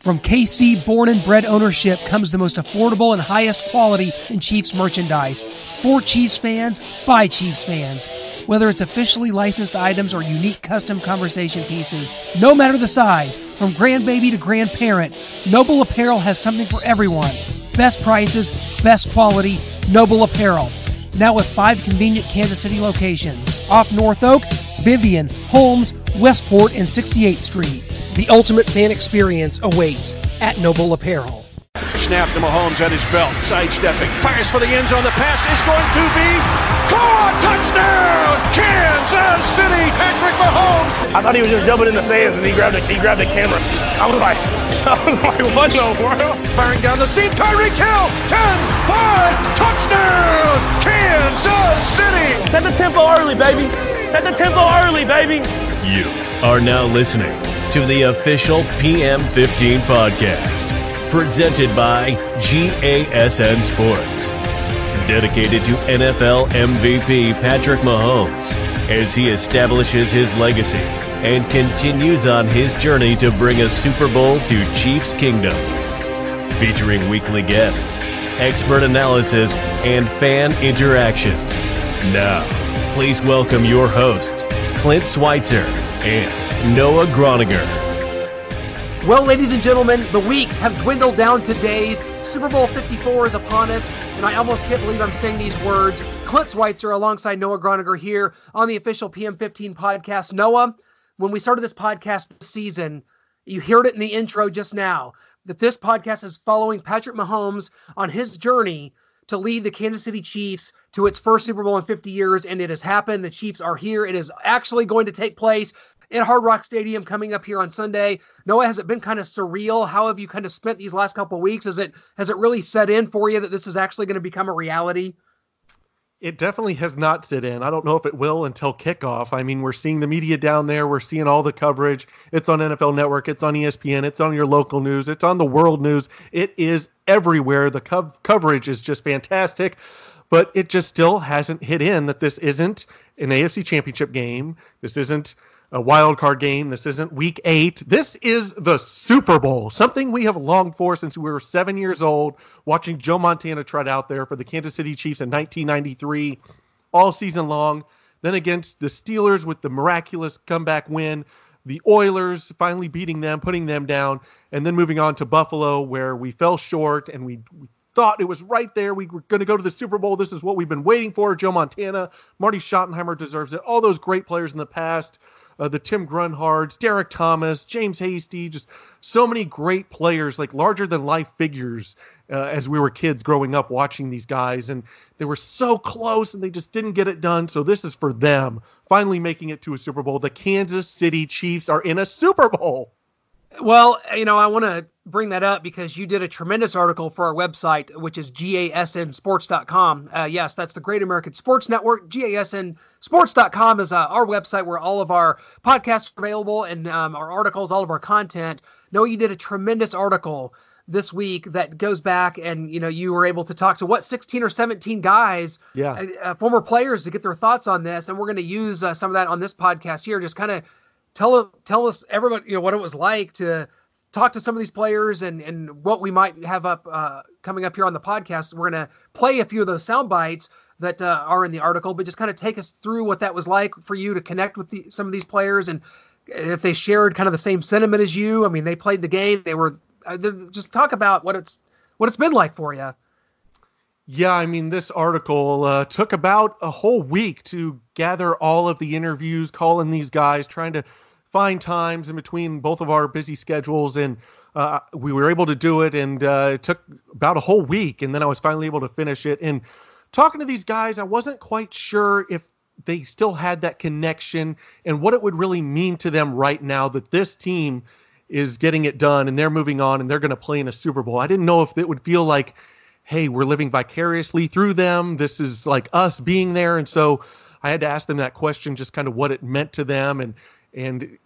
From KC Born and Bred ownership comes the most affordable and highest quality in Chiefs merchandise. For Chiefs fans, by Chiefs fans. Whether it's officially licensed items or unique custom conversation pieces, no matter the size, from grandbaby to grandparent, Noble Apparel has something for everyone. Best prices, best quality, Noble Apparel. Now with 5 convenient Kansas City locations. Off North Oak, Vivian, Holmes, Westport, and 68th Street. The ultimate fan experience awaits at Noble Apparel. Snap to Mahomes at his belt, sidestepping, fires for the end zone. The pass is going to be caught. Touchdown, Kansas City! Patrick Mahomes. I thought he was just jumping in the stands, and he grabbed the camera. I was like, what in the world? Firing down the seam, Tyreek Hill, 10-5, touchdown, Kansas City! Set the tempo early, baby. Set the tempo early, baby. You are now listening to the official PM15 podcast, presented by GASN Sports. Dedicated to NFL MVP Patrick Mahomes as he establishes his legacy and continues on his journey to bring a Super Bowl to Chiefs Kingdom. Featuring weekly guests, expert analysis, and fan interaction. Now, please welcome your hosts, Clint Switzer and Noah Gronniger. Well, ladies and gentlemen, the weeks have dwindled down to days. Super Bowl 54 is upon us, and I almost can't believe I'm saying these words. Clint Switzer alongside Noah Gronniger here on the official PM15 podcast. Noah, when we started this podcast this season, you heard it in the intro just now, that this podcast is following Patrick Mahomes on his journey to lead the Kansas City Chiefs to its first Super Bowl in 50 years, and it has happened. The Chiefs are here. It is actually going to take place at Hard Rock Stadium coming up here on Sunday. Noah, has it been kind of surreal? How have you kind of spent these last couple of weeks? Has it really set in for you that this is actually going to become a reality? It definitely has not set in. I don't know if it will until kickoff. I mean, we're seeing the media down there. We're seeing all the coverage. It's on NFL Network. It's on ESPN. It's on your local news. It's on the world news. It is everywhere. The coverage is just fantastic. But it just still hasn't hit in that this isn't an AFC Championship game. This isn't a wild card game. This isn't week 8. This is the Super Bowl, something we have longed for since we were 7 years old, watching Joe Montana trot out there for the Kansas City Chiefs in 1993 all season long. Then against the Steelers with the miraculous comeback win, the Oilers finally beating them, putting them down, and then moving on to Buffalo, where we fell short and we thought it was right there. We were going to go to the Super Bowl. This is what we've been waiting for. Joe Montana, Marty Schottenheimer deserves it. All those great players in the past. The Tim Grunhards, Derek Thomas, James Hasty, just so many great players, like larger-than-life figures as we were kids growing up watching these guys. And they were so close, and they just didn't get it done. So this is for them, finally making it to a Super Bowl. The Kansas City Chiefs are in a Super Bowl. Well, you know, I want to bring that up because you did a tremendous article for our website, which is gasnsports.com. Yes, that's the Great American Sports Network. gasnsports.com is our website where all of our podcasts are available and our articles, all of our content. Noah, you did a tremendous article this week that goes back and, you know, you were able to talk to 16 or 17 guys, former players, to get their thoughts on this. And we're going to use some of that on this podcast here, just kind of Tell us, everybody, you know, what it was like to talk to some of these players and what we might have up coming up here on the podcast. We're going to play a few of those sound bites that are in the article, but just kind of take us through what that was like for you to connect with some of these players, and if they shared kind of the same sentiment as you. I mean, they played the game. They were just talk about what it's been like for you. Yeah, I mean, this article took about a whole week to gather all of the interviews, calling these guys, trying to find times in between both of our busy schedules. And we were able to do it, and it took about a whole week. And then I was finally able to finish it. And talking to these guys, I wasn't quite sure if they still had that connection and what it would really mean to them right now that this team is getting it done and they're moving on and they're going to play in a Super Bowl. I didn't know if it would feel like, hey, we're living vicariously through them. This is like us being there. And so I had to ask them that question, just kind of what it meant to them and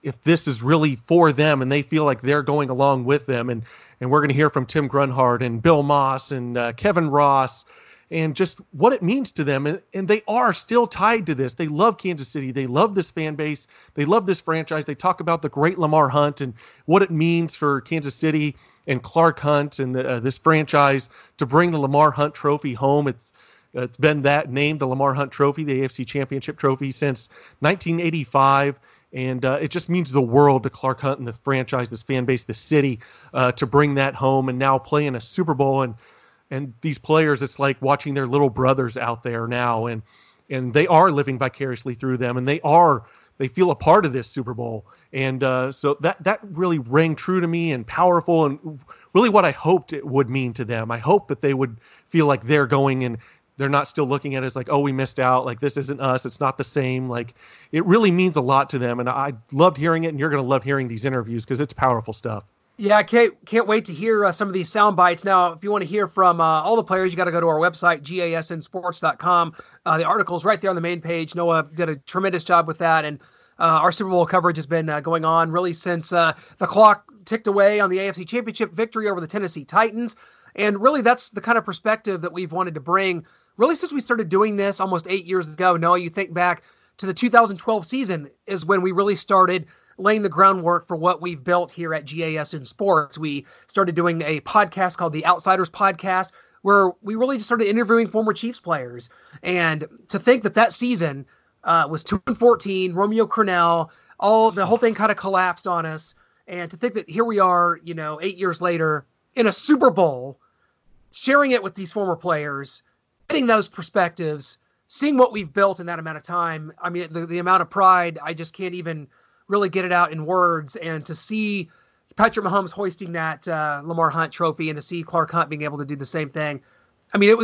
if this is really for them and they feel like they're going along with them. And we're going to hear from Tim Grunhard and Bill Maas and Kevin Ross and just what it means to them. And they are still tied to this. They love Kansas City. They love this fan base. They love this franchise. They talk about the great Lamar Hunt and what it means for Kansas City and Clark Hunt and this franchise to bring the Lamar Hunt Trophy home. It's been that named the Lamar Hunt Trophy, the AFC Championship Trophy, since 1985. And it just means the world to Clark Hunt and this franchise, this fan base, this city, to bring that home and now play in a Super Bowl. And these players, it's like watching their little brothers out there now. And they are living vicariously through them. And they feel a part of this Super Bowl. And so that really rang true to me and powerful and really what I hoped it would mean to them. I hope that they would feel like they're going and they're not still looking at it as like, oh, we missed out. Like, this isn't us. It's not the same. Like, it really means a lot to them. And I loved hearing it. And you're going to love hearing these interviews because it's powerful stuff. Yeah, I can't wait to hear some of these sound bites. Now, if you want to hear from all the players, you got to go to our website, gasnsports.com. The article's right there on the main page. Noah did a tremendous job with that. And our Super Bowl coverage has been going on really since the clock ticked away on the AFC Championship victory over the Tennessee Titans. And really, that's the kind of perspective that we've wanted to bring really since we started doing this almost 8 years ago. Noah, you think back to the 2012 season is when we really started laying the groundwork for what we've built here at GASN Sports. We started doing a podcast called the Outsiders Podcast, where we really just started interviewing former Chiefs players. And to think that season was 2-14, Romeo Crennel, the whole thing kind of collapsed on us. And to think that here we are, 8 years later in a Super Bowl, sharing it with these former players, getting those perspectives, seeing what we've built in that amount of time. I mean, the amount of pride, I just can't even really get it out in words. And to see Patrick Mahomes hoisting that Lamar Hunt trophy and to see Clark Hunt being able to do the same thing. I mean, it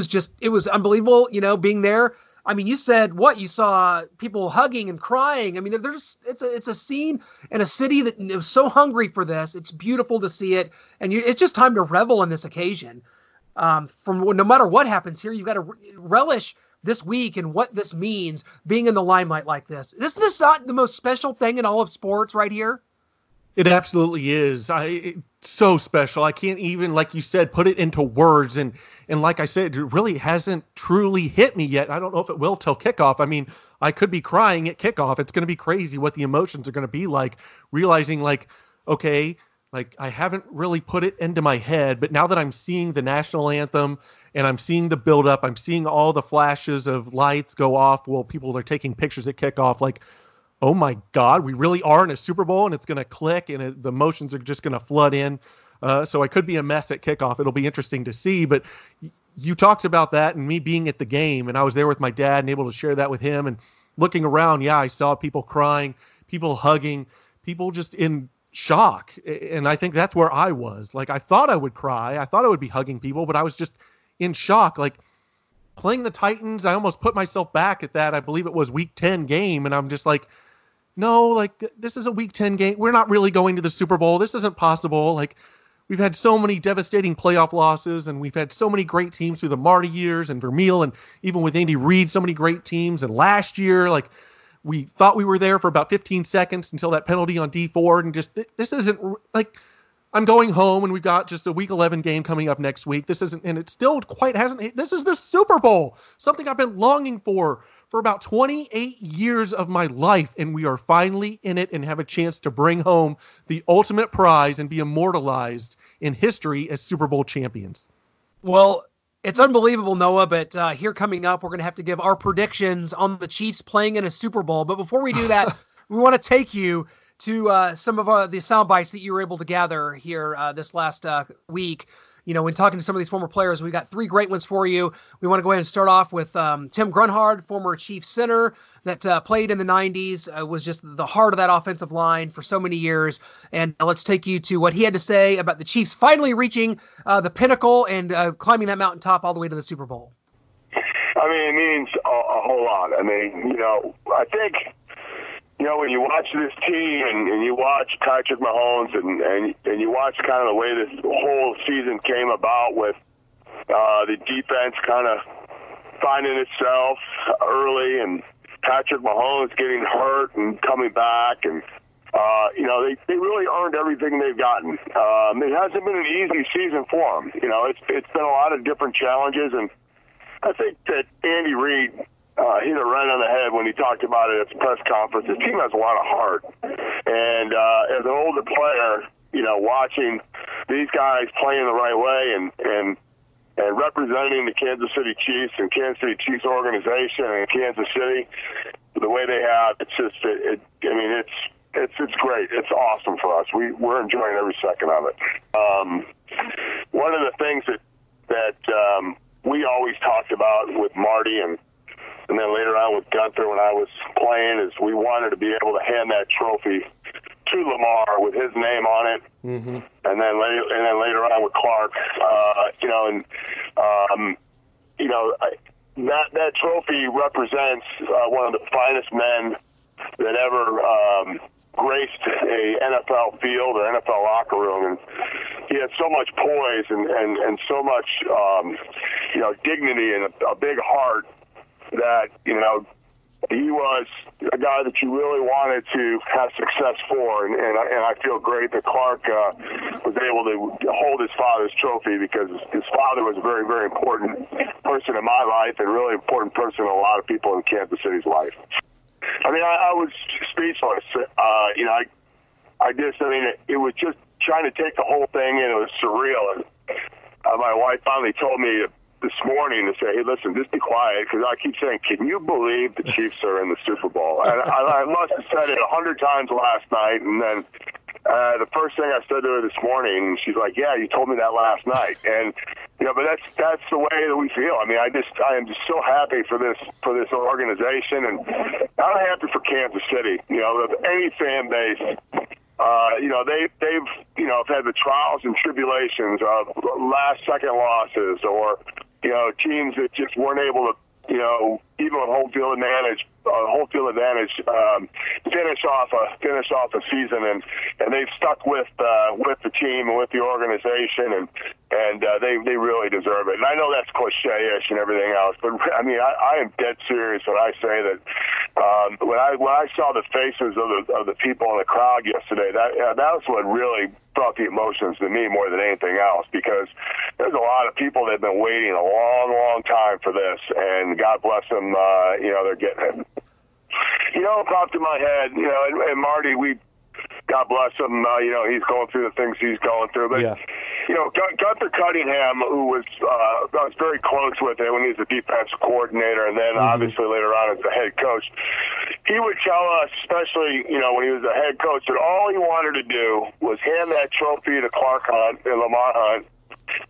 was unbelievable, being there. I mean, you said you saw people hugging and crying. I mean, it's a scene and a city that is so hungry for this. It's beautiful to see it. And it's just time to revel in this occasion. From no matter what happens here, you've got to relish this week and what this means, being in the limelight like this. Isn't this not the most special thing in all of sports right here? It absolutely is. It's so special. I can't even, like you said, put it into words. And like I said, it really hasn't truly hit me yet. I don't know if it will till kickoff. I mean, I could be crying at kickoff. It's going to be crazy what the emotions are going to be like, realizing like, okay, like I haven't really put it into my head, but now that I'm seeing the national anthem and I'm seeing the buildup, I'm seeing all the flashes of lights go off while people are taking pictures at kickoff. Like, oh my God, we really are in a Super Bowl and it's going to click and the emotions are just going to flood in. So I could be a mess at kickoff. It'll be interesting to see, but you talked about that and me being at the game and I was there with my dad and able to share that with him and looking around. Yeah, I saw people crying, people hugging, people just in shock. And I think that's where I was. Like, I thought I would cry. I thought I would be hugging people, but I was just in shock. Like, playing the Titans, I almost put myself back at that. I believe it was week 10 game. And I'm just like, no, like this is a week 10 game. We're not really going to the Super Bowl. This isn't possible. Like, we've had so many devastating playoff losses and we've had so many great teams through the Marty years and Vermeil. And even with Andy Reid, so many great teams. And last year, like, we thought we were there for about 15 seconds until that penalty on D Ford. And just, this isn't like, I'm going home and we've got just a week 11 game coming up next week. This isn't, and it still quite hasn't. This is the Super Bowl, something I've been longing for about 28 years of my life. And we are finally in it and have a chance to bring home the ultimate prize and be immortalized in history as Super Bowl champions. Well, it's unbelievable, Noah, but here coming up, we're going to have to give our predictions on the Chiefs playing in a Super Bowl. But before we do that, we want to take you to some of the sound bites that you were able to gather here this last week. When talking to some of these former players, we got three great ones for you. We want to go ahead and start off with Tim Grunhard, former Chiefs center that played in the 90s, was just the heart of that offensive line for so many years. And let's take you to what he had to say about the Chiefs finally reaching the pinnacle and climbing that mountaintop all the way to the Super Bowl. I mean, it means a whole lot. I mean, I think, when you watch this team and you watch Patrick Mahomes and you watch kind of the way this whole season came about with the defense kind of finding itself early and Patrick Mahomes getting hurt and coming back and, they really earned everything they've gotten. It hasn't been an easy season for them. It's been a lot of different challenges and I think that Andy Reid hit it right on the head when he talked about it at the press conference. His team has a lot of heart. And as an older player, you know, watching these guys playing the right way and representing the Kansas City Chiefs and Kansas City Chiefs organization and Kansas City, the way they have, it's just, it's great. It's awesome for us. We're enjoying every second of it. One of the things that we always talked about with Marty and then later on with Gunther when I was playing is we wanted to be able to hand that trophy to Lamar with his name on it, mm-hmm. and then later on with Clark, that trophy represents one of the finest men that ever graced a NFL field or NFL locker room, and he had so much poise and so much dignity and a big heart that he was a guy that you really wanted to have success for, and I feel great that Clark was able to hold his father's trophy because his father was a very, very important person in my life and a really important person in a lot of people in Kansas City's life. I mean, I was speechless. It was just trying to take the whole thing in. It was surreal. And my wife finally told me this morning to say, hey, listen, just be quiet, because I keep saying, can you believe the Chiefs are in the Super Bowl? And I must have said it 100 times last night, and then the first thing I said to her this morning, she's like, yeah, you told me that last night. And, but that's the way that we feel. I mean, I am just so happy for this organization, and I'm happy for Kansas City, of any fan base. They've had the trials and tribulations of last-second losses or, teams that just weren't able to, even on home field advantage, finish off a season, and they've stuck with the team and with the organization, and they really deserve it. And I know that's cliche-ish and everything else, but I mean, I am dead serious when I say that. When I saw the faces of the people in the crowd yesterday, that was what really brought the emotions to me more than anything else, because there's a lot of people that have been waiting a long, long time for this, and God bless them, they're getting it. It popped in my head, and Marty, God bless him, he's going through the things he's going through, but, yeah. Gunther Cunningham, who I was very close with him when he was the defensive coordinator, and then mm-hmm. obviously later on as the head coach, he would tell us, especially, when he was the head coach, that all he wanted to do was hand that trophy to Clark Hunt and Lamar Hunt,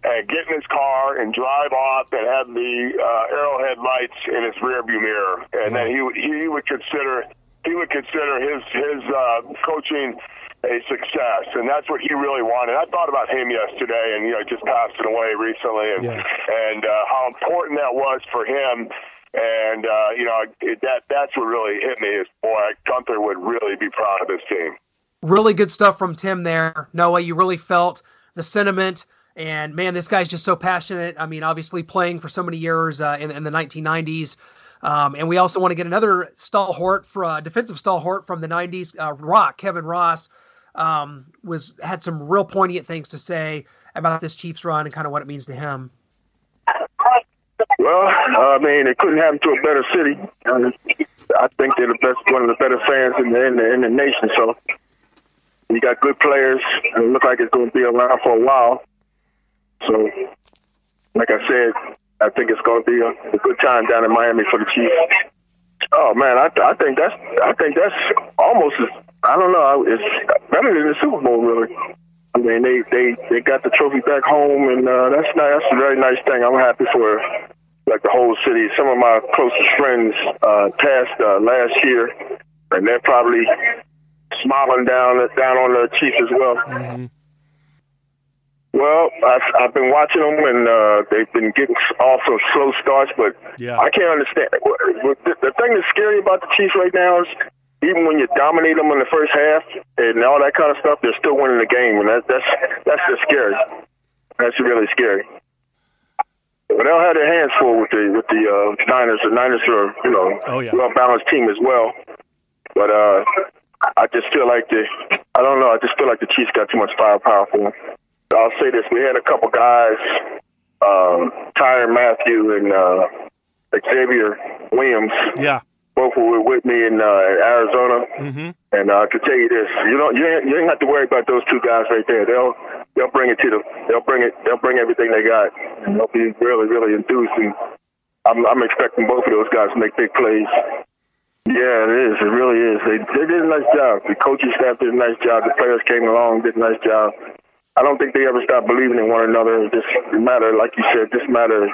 and get in his car and drive off and have the arrowhead lights in his rearview mirror, and then he would consider his coaching a success, and that's what he really wanted. I thought about him yesterday, and just passing away recently, and how important that was for him. And that's what really hit me is, boy, Gunther would really be proud of his team. Really good stuff from Tim there, Noah. You really felt the sentiment. And, man, this guy's just so passionate. I mean, obviously playing for so many years in the 1990s. And we also want to get another stalwart, defensive stalwart from the 90s. Kevin Ross, had some real poignant things to say about this Chiefs run and kind of what it means to him. Well, I mean, it couldn't happen to a better city. I think they're one of the better fans in the nation. So you got good players, and it looks like it's going to be around for a while. So, like I said, I think it's going to be a good time down in Miami for the Chiefs. Oh man, I think that's almost it's better than the Super Bowl, really. I mean, they got the trophy back home, and that's nice. That's a very nice thing. I'm happy for like the whole city. Some of my closest friends passed last year, and they're probably smiling down on the Chiefs as well. Mm-hmm. Well, I've been watching them, and they've been getting off some slow starts, but yeah. I can't understand. The thing that's scary about the Chiefs right now is even when you dominate them in the first half and all that kind of stuff, they're still winning the game, and that's just scary. That's really scary. But they'll have their hands full with the Niners. The Niners are a well-balanced team as well, but I just feel like the Chiefs got too much firepower for them. I'll say this: we had a couple guys, Tyrann Mathieu and Xavier Williams. Yeah. Both were with me in Arizona. Mm-hmm. And I can tell you this, you ain't have to worry about those two guys right there. They'll bring it to them. They'll bring everything they got. And they'll be really, really enthused. And I'm expecting both of those guys to make big plays. Yeah, it is. It really is. They did a nice job. The coaching staff did a nice job. The players came along, did a nice job. I don't think they ever stopped believing in one another. This matter, like you said, this matter is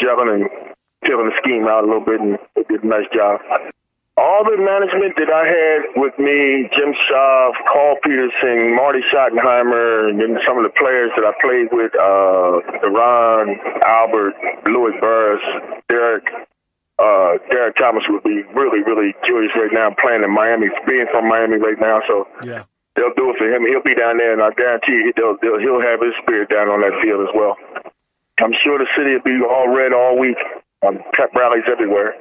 gelling the scheme out a little bit, and they did a nice job. All the management that I had with me, Jim Schaaf, Carl Peterson, Marty Schottenheimer, and then some of the players that I played with, Tyrann, Albert, Louis Burris, Derek Thomas would be really, really curious right now, playing in Miami, being from Miami right now. So yeah, they'll do it for him. He'll be down there, and I guarantee you he'll have his spirit down on that field as well. I'm sure the city will be all red all week. Pep rallies everywhere.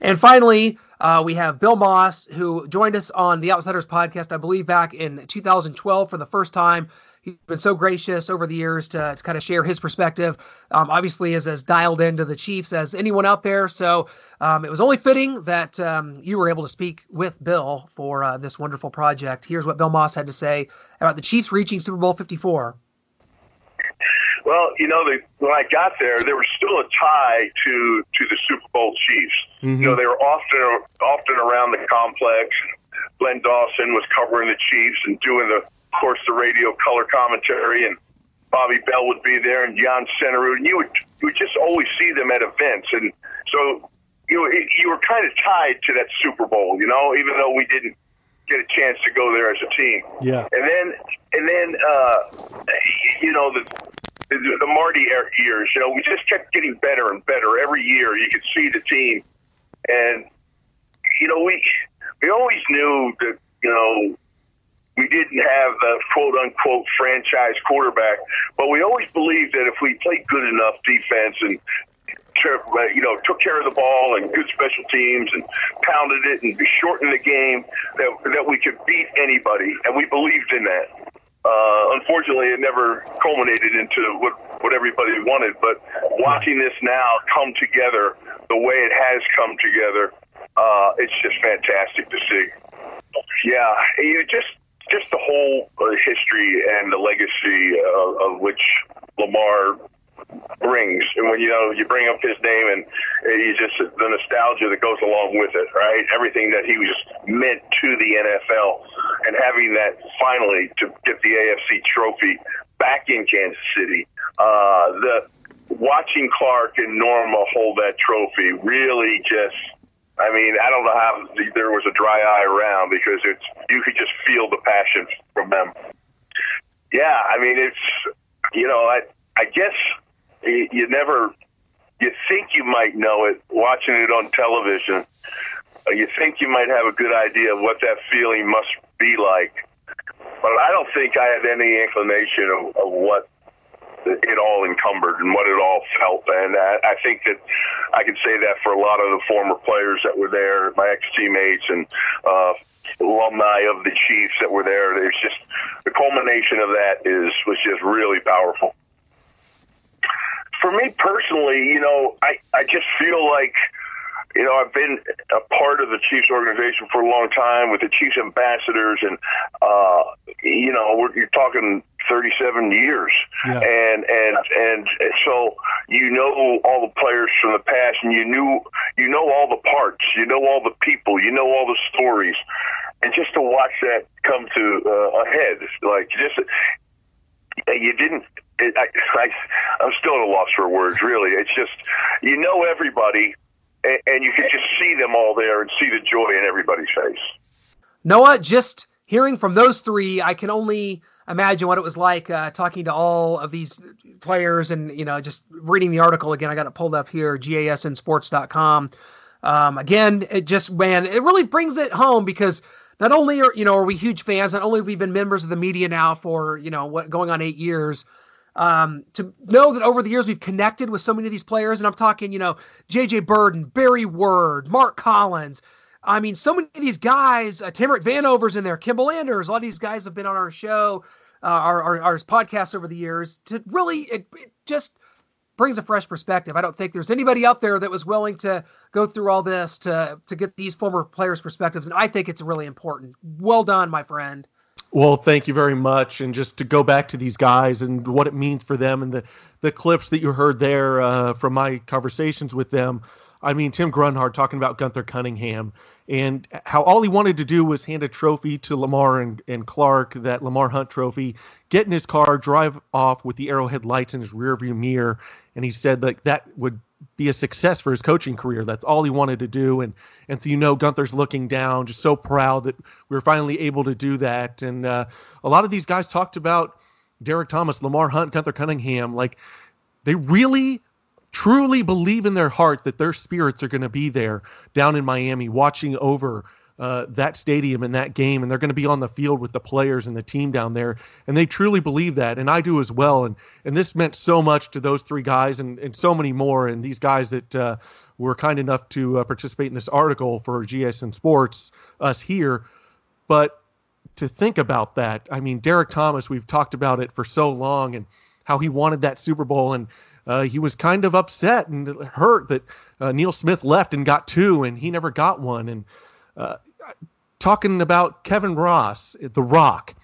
And finally, we have Bill Maas, who joined us on the Outsiders podcast, I believe, back in 2012 for the first time. He's been so gracious over the years to kind of share his perspective. Obviously, is as dialed into the Chiefs as anyone out there. So it was only fitting that you were able to speak with Bill for this wonderful project. Here's what Bill Maas had to say about the Chiefs reaching Super Bowl 54. Well, when I got there, there was still a tie to the Super Bowl Chiefs. Mm-hmm. They were often around the complex. Glenn Dawson was covering the Chiefs and doing the radio color commentary, and Bobby Bell would be there, and Jan Senerud, and you would just always see them at events, and so you were kind of tied to that Super Bowl, even though we didn't get a chance to go there as a team. Yeah. And then the Marty years, we just kept getting better and better every year. You could see the team, and we always knew that we didn't have the quote-unquote franchise quarterback, but we always believed that if we played good enough defense and took care of the ball and good special teams and pounded it and shortened the game, that we could beat anybody, and we believed in that. Unfortunately, it never culminated into what everybody wanted, but watching this now come together the way it has come together, it's just fantastic to see. Yeah, just the whole history and the legacy of which Lamar brings. And when you bring up his name, and you just the nostalgia that goes along with it, right? Everything that he was meant to the NFL, and having that finally to get the AFC trophy back in Kansas City. Watching Clark and Norma hold that trophy really just. I mean, I don't know how there was a dry eye around, because you could just feel the passion from them. Yeah, I mean, it's, I guess you think you might know it watching it on television. You think you might have a good idea of what that feeling must be like. But I don't think I had any inclination of what it all encumbered and what it all felt. And I think that I can say that for a lot of the former players that were there, my ex-teammates and alumni of the Chiefs that were there. There's just the culmination of that was just really powerful. For me personally, I just feel like, I've been a part of the Chiefs organization for a long time with the Chiefs ambassadors, and, you're talking 37 years. Yeah. And so, all the players from the past, and you know all the parts, all the people, all the stories, and just to watch that come to a head, like just, you didn't, I'm still at a loss for words, really. It's just, everybody. And you could just see them all there and see the joy in everybody's face. Noah, just hearing from those three, I can only imagine what it was like talking to all of these players and, just reading the article again. I got it pulled up here, GASNsports.com. Again, it just, it really brings it home, because not only are we huge fans, not only have we been members of the media now for, going on 8 years, to know that over the years we've connected with so many of these players, and I'm talking, J.J. Burden, Barry Word, Mark Collins. I mean, so many of these guys, Tamarick Vanover's in there, Kimble Anders, a lot of these guys have been on our show, our podcast over the years. To really, it just brings a fresh perspective. I don't think there's anybody out there that was willing to go through all this to get these former players' perspectives, and I think it's really important. Well done, my friend. Well, thank you very much. And just to go back to these guys and what it means for them and the clips that you heard there from my conversations with them. I mean, Tim Grunhard talking about Gunther Cunningham and how all he wanted to do was hand a trophy to Lamar and Clark, that Lamar Hunt trophy, get in his car, drive off with the Arrowhead lights in his rearview mirror. And he said that would be a success for his coaching career. That's all he wanted to do. And so, Gunther's looking down, just so proud that we were finally able to do that. And a lot of these guys talked about Derek Thomas, Lamar Hunt, Gunther Cunningham. Like, they really truly believe in their heart that their spirits are going to be there down in Miami watching over that stadium and that game, and they're going to be on the field with the players and the team down there, and they truly believe that, and I do as well, and this meant so much to those three guys and so many more, and these guys that were kind enough to participate in this article for GASN Sports, us here. But to think about that, I mean, Derek Thomas, we've talked about it for so long and how he wanted that Super Bowl, and he was kind of upset and hurt that Neil Smith left and got two, and he never got one. And talking about Kevin Ross, The Rock,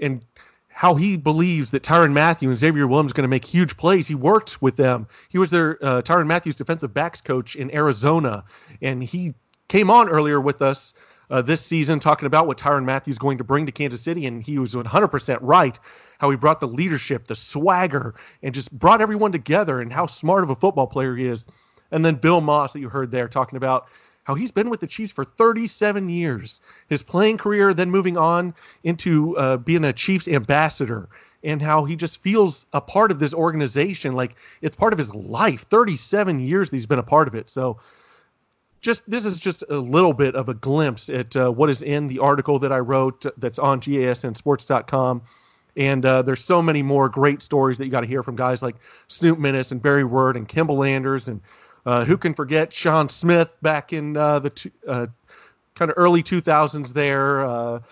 and how he believes that Tyrann Mathieu and Xavier Williams are going to make huge plays. He worked with them. He was their Tyrann Mathieu's defensive backs coach in Arizona, and he came on earlier with us this season talking about what Tyrann Mathieu is going to bring to Kansas City, and he was 100% right. How he brought the leadership, the swagger, and just brought everyone together, and how smart of a football player he is. And then Bill Maas that you heard there talking about how he's been with the Chiefs for 37 years, his playing career, then moving on into being a Chiefs ambassador, and how he just feels a part of this organization, like it's part of his life. 37 years that he's been a part of it. So this is just a little bit of a glimpse at what is in the article that I wrote that's on GASNsports.com. And there's so many more great stories that you got to hear from guys like Snoop Minnis and Barry Word and Kimble Anders. And who can forget Sean Smith back in the kind of early 2000s there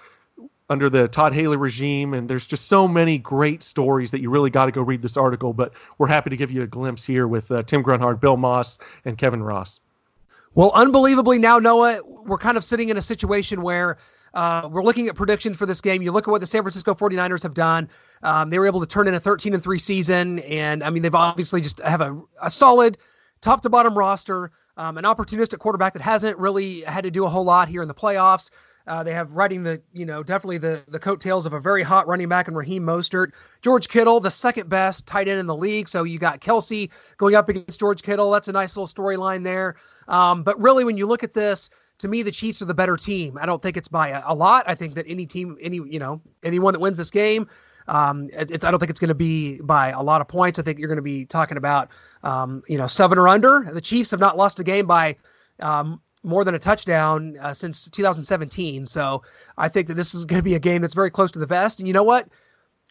under the Todd Haley regime. And there's just so many great stories that you really got to go read this article. But we're happy to give you a glimpse here with Tim Grunhard, Bill Maas, and Kevin Ross. Well, unbelievably now, Noah, we're kind of sitting in a situation where we're looking at predictions for this game. You look at what the San Francisco 49ers have done. They were able to turn in a 13-3 season. And, I mean, they've obviously just have a solid top-to-bottom roster, an opportunistic quarterback that hasn't really had to do a whole lot here in the playoffs. They have riding definitely the coattails of a very hot running back in Raheem Mostert. George Kittle, the second best tight end in the league. So you got Kelsey going up against George Kittle. That's a nice little storyline there. But really, when you look at this, to me, the Chiefs are the better team. I don't think it's by a lot. I think that any team, anyone that wins this game, I don't think it's going to be by a lot of points. I think you're going to be talking about, 7 or under. The Chiefs have not lost a game by more than a touchdown since 2017. So I think that this is going to be a game that's very close to the vest. And you know what?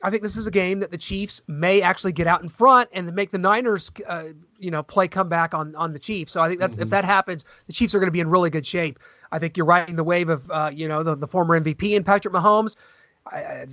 I think this is a game that the Chiefs may actually get out in front and make the Niners, play comeback on the Chiefs. So I think that's if that happens, the Chiefs are going to be in really good shape. I think you're riding the wave of, the former MVP and Patrick Mahomes.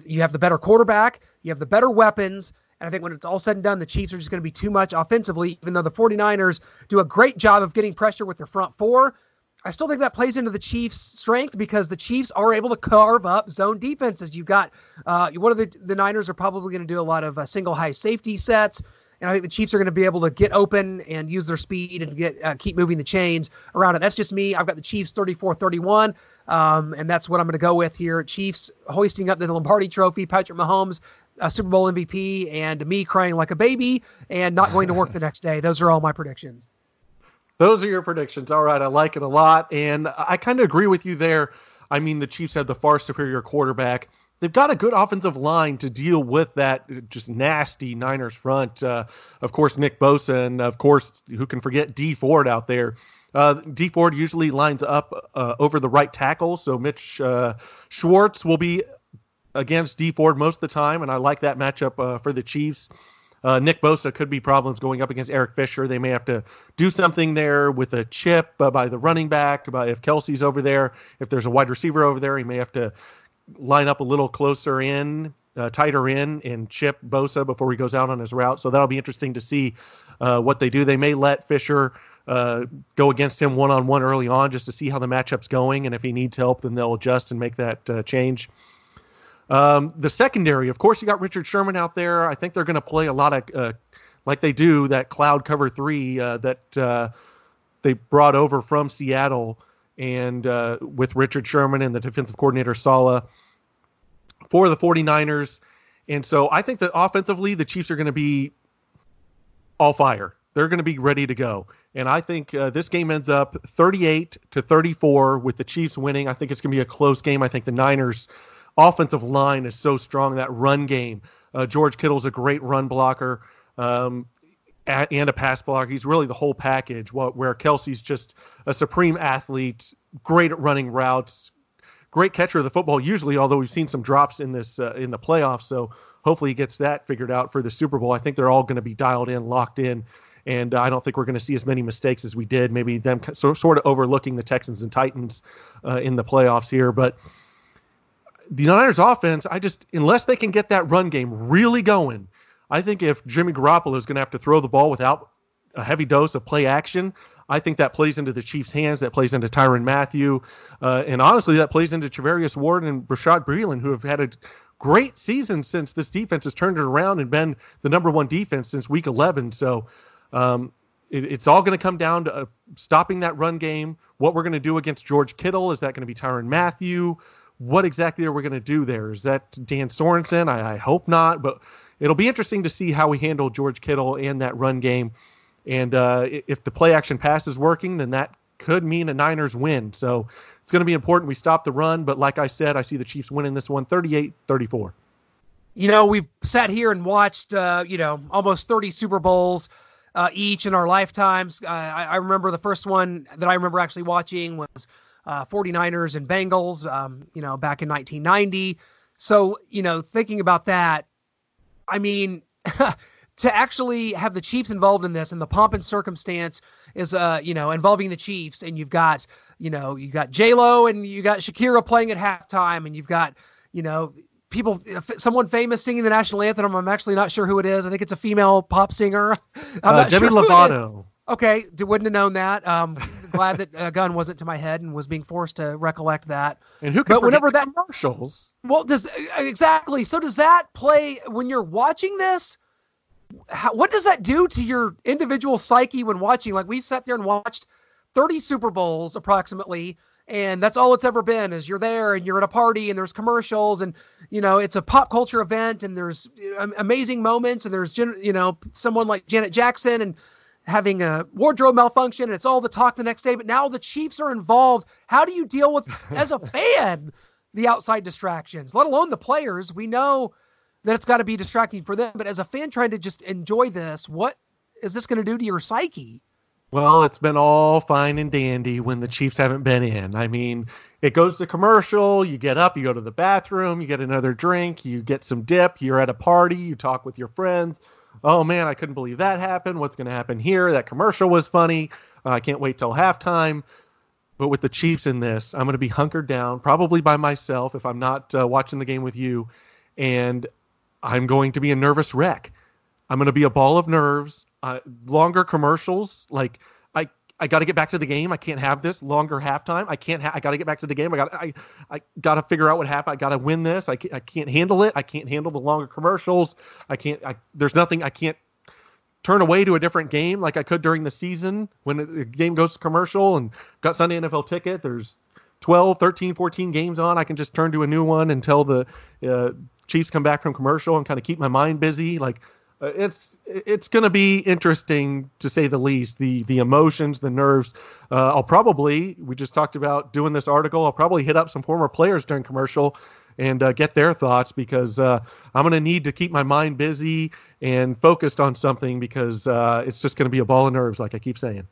You have the better quarterback. You have the better weapons. And I think when it's all said and done, the Chiefs are just going to be too much offensively, even though the 49ers do a great job of getting pressure with their front four. I still think that plays into the Chiefs' strength because the Chiefs are able to carve up zone defenses. You've got one of the Niners are probably going to do a lot of single high safety sets, and I think the Chiefs are going to be able to get open and use their speed and get keep moving the chains around it. That's just me. I've got the Chiefs 34-31, and that's what I'm going to go with here. Chiefs hoisting up the Lombardi Trophy, Patrick Mahomes, Super Bowl MVP, and me crying like a baby and not going to work the next day. Those are all my predictions. Those are your predictions. All right. I like it a lot. And I kind of agree with you there. I mean, the Chiefs have the far superior quarterback. They've got a good offensive line to deal with that just nasty Niners front. Of course, Nick Bosa, and of course, who can forget D Ford out there. D Ford usually lines up over the right tackle. So Mitch Schwartz will be against D Ford most of the time. And I like that matchup for the Chiefs. Nick Bosa could be problems going up against Eric Fisher. They may have to do something there with a chip by the running back. If Kelsey's over there, if there's a wide receiver over there, he may have to line up a little closer in tighter end and chip Bosa before he goes out on his route. So that'll be interesting to see what they do. They may let Fisher go against him one-on-one early on just to see how the matchup's going. And if he needs help, then they'll adjust and make that change. The secondary, of course, you got Richard Sherman out there. I think they're going to play a lot of, like they do, that cloud cover three that they brought over from Seattle, and with Richard Sherman and the defensive coordinator Saleh for the 49ers. And so I think that offensively, the Chiefs are going to be all fire. They're going to be ready to go. And I think this game ends up 38-34 with the Chiefs winning. I think it's going to be a close game. I think the Niners' offensive line is so strong, that run game. George Kittle's a great run blocker and a pass blocker. He's really the whole package, where Kelsey's just a supreme athlete, great at running routes, great catcher of the football usually, although we've seen some drops in this in the playoffs. So hopefully he gets that figured out for the Super Bowl. I think they're all going to be dialed in, locked in, and I don't think we're going to see as many mistakes as we did. Maybe them sort of overlooking the Texans and Titans in the playoffs here. But the Niners offense, unless they can get that run game really going, I think if Jimmy Garoppolo is going to have to throw the ball without a heavy dose of play action, I think that plays into the Chiefs' hands. That plays into Tyrann Mathieu. And honestly, that plays into Trevarius Ward and Rashad Breeland, who have had a great season since this defense has turned it around and been the number one defense since week 11. So it's all going to come down to stopping that run game. What we're going to do against George Kittle, is that going to be Tyrann Mathieu? What exactly are we going to do there? Is that Dan Sorensen? I hope not, but it'll be interesting to see how we handle George Kittle and that run game. And if the play-action pass is working, then that could mean a Niners win. So it's going to be important we stop the run. But like I said, I see the Chiefs winning this one 38-34. You know, we've sat here and watched, almost 30 Super Bowls each in our lifetimes. I remember the first one that I remember actually watching was 49ers and Bengals, back in 1990. So, thinking about that, I mean... to actually have the Chiefs involved in this, and the pomp and circumstance is, involving the Chiefs, and you've got J-Lo and you got Shakira playing at halftime, and you've got, someone famous singing the national anthem. I'm actually not sure who it is. I think it's a female pop singer. Demi Lovato. Okay. Wouldn't have known that. Glad that a gun wasn't to my head and was being forced to recollect that. And who can but whenever that commercials? Well, exactly. So does that play when you're watching this? What does that do to your individual psyche when watching? Like, we've sat there and watched 30 Super Bowls approximately, and that's all it's ever been, is you're there and you're at a party and there's commercials and, it's a pop culture event and there's amazing moments and there's, someone like Janet Jackson and having a wardrobe malfunction, and it's all the talk the next day. But now the Chiefs are involved. How do you deal with, as a fan, the outside distractions, let alone the players? We know that it's got to be distracting for them. But as a fan trying to just enjoy this, what is this going to do to your psyche? Well, it's been all fine and dandy when the Chiefs haven't been in. I mean, it goes to commercial, you get up, you go to the bathroom, you get another drink, you get some dip, you're at a party, you talk with your friends. Oh, man, I couldn't believe that happened. What's going to happen here? That commercial was funny. I can't wait till halftime. But with the Chiefs in this, I'm going to be hunkered down, probably by myself if I'm not watching the game with you. And I'm going to be a nervous wreck. I'm going to be a ball of nerves. Longer commercials, like I got to get back to the game. I can't have this longer halftime. I got to get back to the game. I got to figure out what happened. I got to win this. I can't handle it. I can't handle the longer commercials. There's nothing I can't turn away to a different game like I could during the season when a game goes to commercial and got Sunday NFL ticket. There's 12, 13, 14 games on. I can just turn to a new one until the Chiefs come back from commercial and kind of keep my mind busy. Like it's going to be interesting, to say the least, the emotions, the nerves. We just talked about doing this article. I'll probably hit up some former players during commercial and get their thoughts, because I'm going to need to keep my mind busy and focused on something, because it's just going to be a ball of nerves, like I keep saying.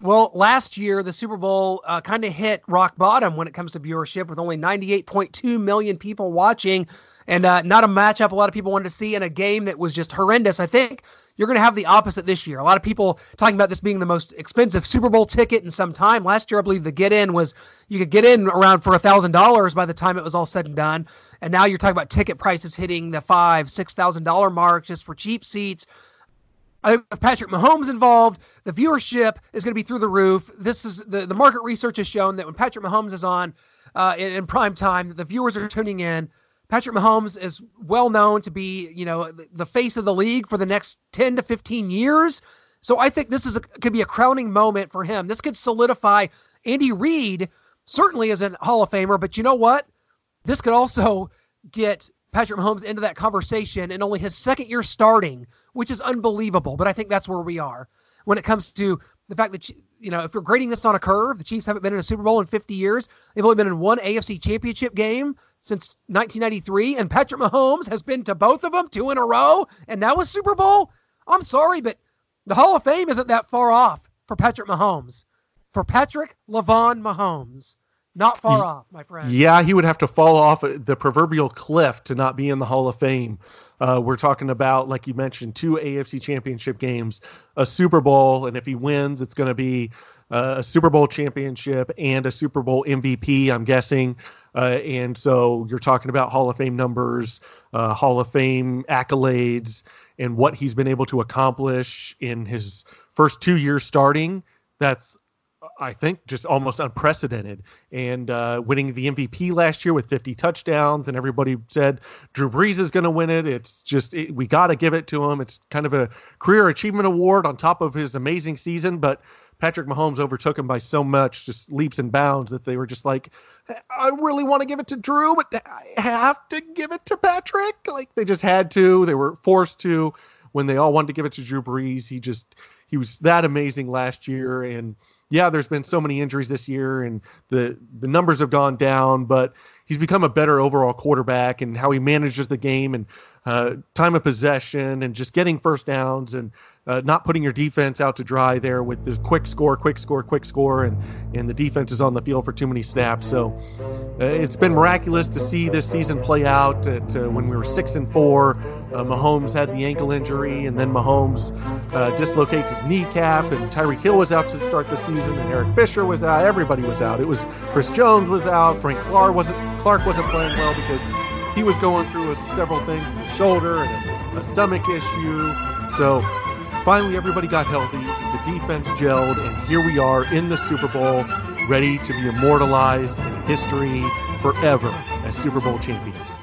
Well, last year, the Super Bowl kind of hit rock bottom when it comes to viewership, with only 98.2 million people watching. and not a matchup a lot of people wanted to see in a game that was just horrendous. I think you're going to have the opposite this year. A lot of people talking about this being the most expensive Super Bowl ticket in some time. Last year, I believe the get-in was you could get in around for $1,000 by the time it was all said and done. And now you're talking about ticket prices hitting the $5,000-$6,000 mark just for cheap seats. I think with Patrick Mahomes involved, the viewership is going to be through the roof. This is the market research has shown that when Patrick Mahomes is on in prime time, the viewers are tuning in. Patrick Mahomes is well known to be, you know, the face of the league for the next 10 to 15 years. So I think this is could be a crowning moment for him. This could solidify Andy Reid, certainly as a Hall of Famer, but you know what? This could also get Patrick Mahomes into that conversation in only his second year starting, which is unbelievable. But I think that's where we are when it comes to the fact that, you know, if you're grading this on a curve, the Chiefs haven't been in a Super Bowl in 50 years. They've only been in one AFC championship game since 1993, and Patrick Mahomes has been to both of them, two in a row, and now a Super Bowl? I'm sorry, but the Hall of Fame isn't that far off for Patrick Mahomes. For Patrick LaVon Mahomes. Not far off, my friend. Yeah, he would have to fall off the proverbial cliff to not be in the Hall of Fame. We're talking about, like you mentioned, two AFC championship games, a Super Bowl, and if he wins, it's going to be a Super Bowl championship and a Super Bowl MVP, I'm guessing. And so you're talking about Hall of Fame numbers, Hall of Fame accolades, and what he's been able to accomplish in his first 2 years starting. That's, I think, just almost unprecedented. And winning the MVP last year with 50 touchdowns, and everybody said Drew Brees is going to win it. It's just we got to give it to him. It's kind of a career achievement award on top of his amazing season, but Patrick Mahomes overtook him by so much, just leaps and bounds, that they were just like, I really want to give it to Drew, but I have to give it to Patrick. Like, they just had to. They were forced to. When they all wanted to give it to Drew Brees, he was that amazing last year. And yeah, there's been so many injuries this year, and the numbers have gone down, but he's become a better overall quarterback, and how he manages the game and time of possession and just getting first downs and not putting your defense out to dry there with the quick score, and the defense is on the field for too many snaps. So it's been miraculous to see this season play out. When we were 6-4, Mahomes had the ankle injury, and then Mahomes dislocates his kneecap, and Tyreek Hill was out to start the season, and Eric Fisher was out. Everybody was out. It was Chris Jones was out. Frank Clark wasn't playing well because he was going through several things with his shoulder and a stomach issue. So finally, everybody got healthy, the defense gelled, and here we are in the Super Bowl, ready to be immortalized in history forever as Super Bowl champions.